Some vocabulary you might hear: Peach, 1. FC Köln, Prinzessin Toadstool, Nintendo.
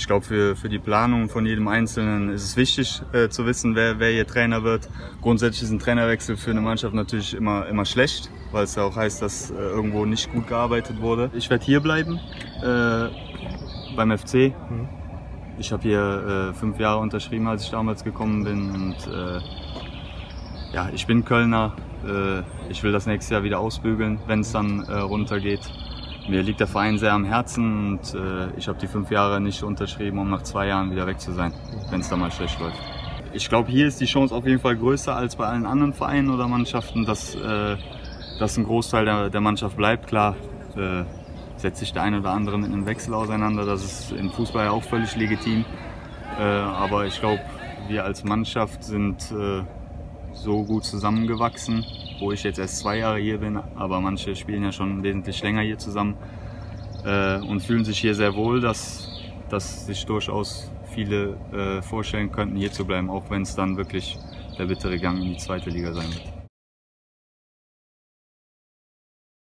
Ich glaube, für die Planung von jedem Einzelnen ist es wichtig zu wissen, wer hier Trainer wird. Grundsätzlich ist ein Trainerwechsel für eine Mannschaft natürlich immer schlecht, weil es ja auch heißt, dass irgendwo nicht gut gearbeitet wurde. Ich werde hier bleiben beim FC. Ich habe hier 5 Jahre unterschrieben, als ich damals gekommen bin. Und ja, ich bin Kölner. Ich will das nächste Jahr wieder ausbügeln, wenn es dann runtergeht. Mir liegt der Verein sehr am Herzen und ich habe die 5 Jahre nicht unterschrieben, um nach 2 Jahren wieder weg zu sein, wenn es dann mal schlecht läuft. Ich glaube, hier ist die Chance auf jeden Fall größer als bei allen anderen Vereinen oder Mannschaften, dass ein Großteil der Mannschaft bleibt. Klar setzt sich der eine oder andere mit einem Wechsel auseinander, das ist im Fußball ja auch völlig legitim. Aber ich glaube, wir als Mannschaft sind so gut zusammengewachsen, wo ich jetzt erst 2 Jahre hier bin, aber manche spielen ja schon wesentlich länger hier zusammen und fühlen sich hier sehr wohl, dass sich durchaus viele vorstellen könnten, hier zu bleiben, auch wenn es dann wirklich der bittere Gang in die 2. Liga sein wird.